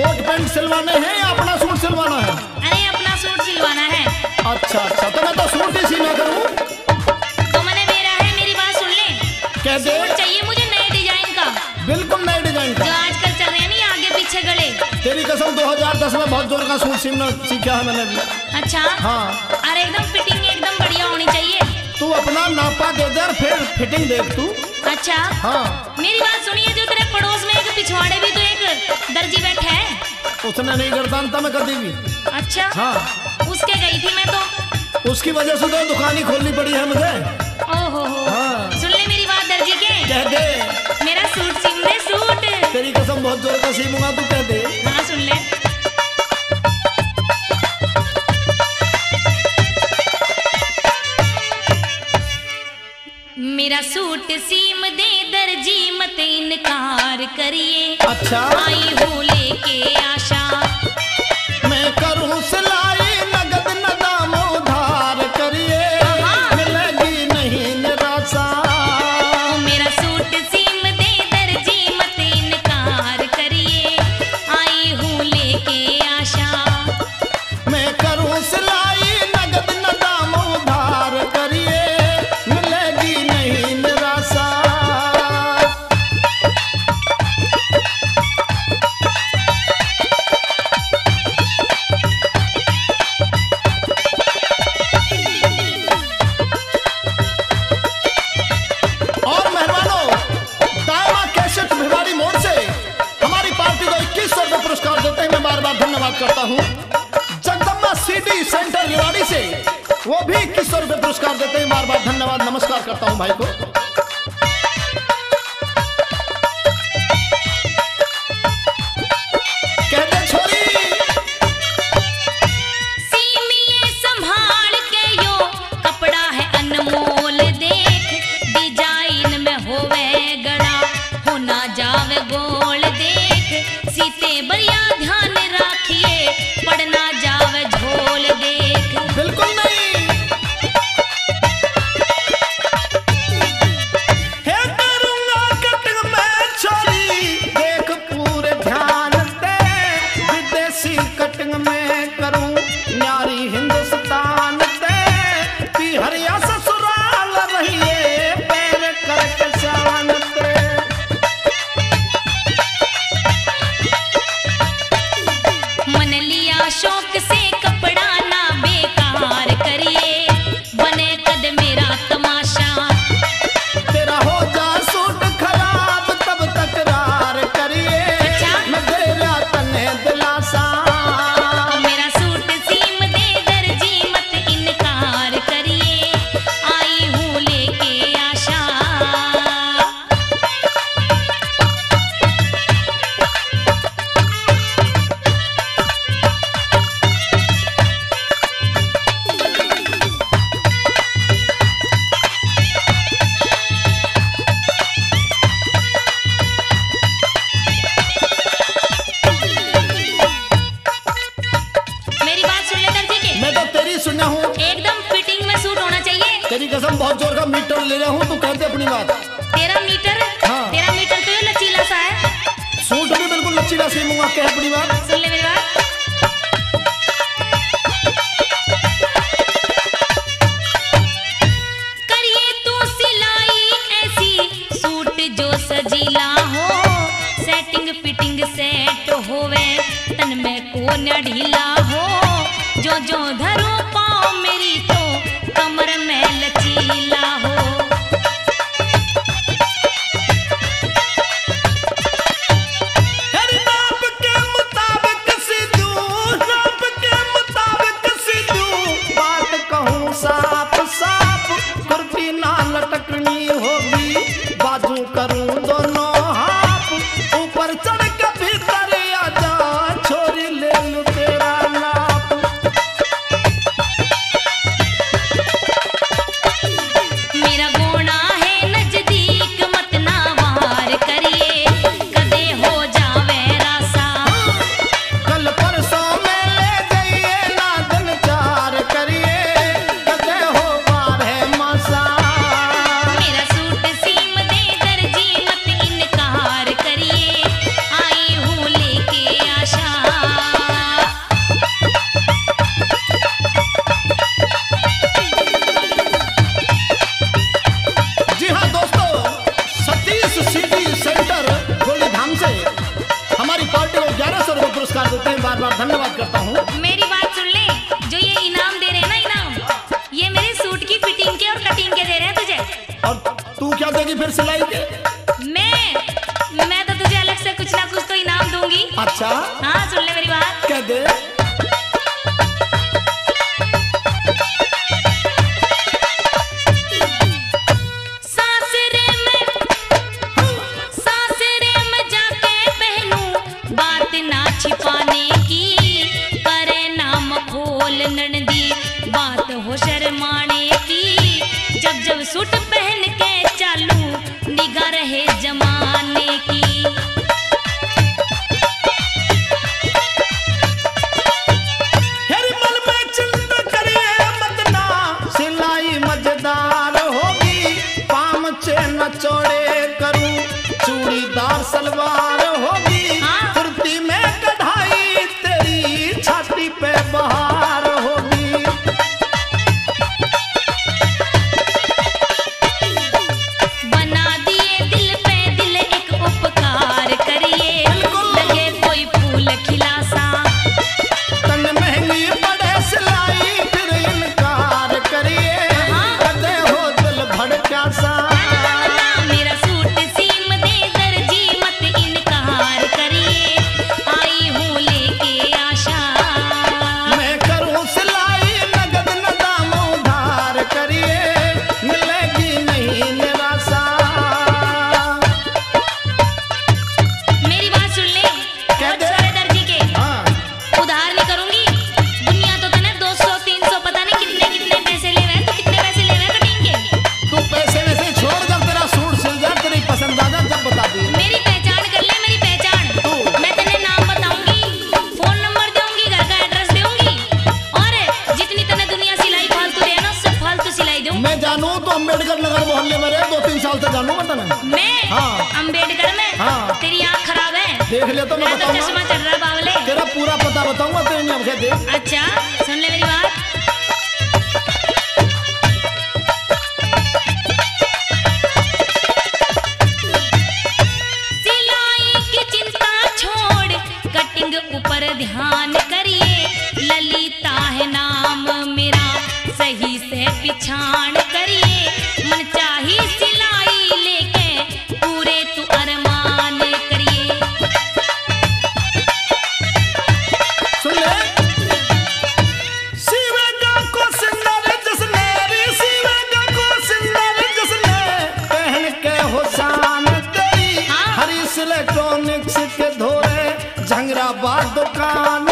Coat pant सिलवाने हैं या अपना सूट सिलवाना है? अरे अपना सूट सिलवाना है। अच्छा अच्छा, तो मैं तो सूट ही सिला करूँ। तो मैंने मेरा है, मेरी बात सुन ले। कैसे? चाहिए मुझे नए डिजाइन का, बिल्कुल नए डिजाइन का, जो आजकल चल रहे हैं नहीं आगे पीछे गले। तेरी कसम 2010 में बहुत जोर का सूट सिलना सीखा है मैंने। अच्छा हाँ, अरे एकदम फिटिंग एकदम बढ़िया होनी चाहिए। तू अपना नापा दे दे फिर फिटिंग देख तू। अच्छा हाँ, मेरी बात सुनिए, जो तेरे पड़ोस में एक पिछवाड़े भी तो एक दर्जी बैठा है। उसने नहीं गर्दानता मैं कभी भी। अच्छा हाँ, उसके गई थी मैं तो। उसकी वजह से तो दुकान ही खोलनी पड़ी है मुझे। ओहो हाँ। सुन ले मेरी बात दर्जी के, कह दे मेरा सूट सिम दे सूट। तेरी कसम बहुत जोर का सीमूंगा, तू कह दे। हाँ सुन ले। मेरा सूट सीम दे दर्जी मत इनकार करिए। अच्छा, आई हूँ लेके आशा, मैं करूँ सिलाई नगद न दाम उधार करिए। मिलेगी नहीं निराशा। मेरा सूट सीम दे दर्जी मत इनकार करिए। आई हूँ लेके आशा, मैं करूँ सिलाई नगद न दाम उधार करिए। करता हूँ जगदम्बा सिटी सेंटर रिवाड़ी से, वो भी 2100 रुपए पुरस्कार देते हैं। बार बार धन्यवाद नमस्कार करता हूँ भाई को। कहते छोरी सीमिए संभाल के, यो कपड़ा है अनमोल देख। डिजाइन में होवे गड़ा, हो ना जावे गोल देख। सीते बरिया ध्यान पढ़ना जावे झोल देख। बिल्कुल नहीं है, करूंगा कटिंग में छोरी देख पूरे ध्यान से। विदेशी कटिंग में करूं न्यारी हिंदुस्तान से। बिहारिया ससुराल रहिए पैर करके शान से। शौक से कपड़ा ना बेकार करिए, बने कद मेरा तमाशा। तेरा हो जा सूट खराब तब तकरार करिए। अच्छा? मैं तेरा तने दिलासा। मेरा सूट सीम दे दर्जी मत इनकार करिए। आई हूँ लेके आशा। तेरी कसम बहुत जोर का मीटर ले रहा हूँ, तू कहते अपनी बात। तेरा मीटर हाँ। तेरा मीटर तो लचीला सा है, सूट भी बिल्कुल लचीला सी मुँह। कह अपनी बात, सुन ले मेरी बात। करिए तू सिलाई ऐसी, सूट जो सजीला हो। सेटिंग फिटिंग सेट होवे, तन में को न ढीला हो। जो जो धरो पाओ मेरी तो कमर में लचीला हो। नाप के मुताबिक सी दूं, नाप के मुताबिक सी दूं। बात कहूँ साफ साफ, कुर्ती ना लटकनी होगी। बाजू करूँ दोनों हाथ, ऊपर चढ़ के भीतर आ जा छोरी ले लूं तेरा नाप। पुरस्कार देते हैं, बार बार धन्यवाद करता हूँ। मेरी बात सुन ले, जो ये इनाम दे रहे हैं ना इनाम, ये मेरे सूट की फिटिंग के और कटिंग के दे रहे हैं तुझे। और तू क्या देगी फिर सिलाई के? मैं तो तुझे अलग से कुछ ना कुछ तो इनाम दूंगी। अच्छा हाँ, सुन ले मेरी बात। क्या दे? अच्छा सुन ले मेरी बात। सिलाई की चिंता छोड़, कटिंग ऊपर ध्यान करिए, ललिता है नाम मेरा, सही से पिछान करिए, मन चाही सिलाई लेके पूरे तू अरमान करिए। सुन ले, इलेक्ट्रॉनिक्स के धोरे झंगरा बाग दुकान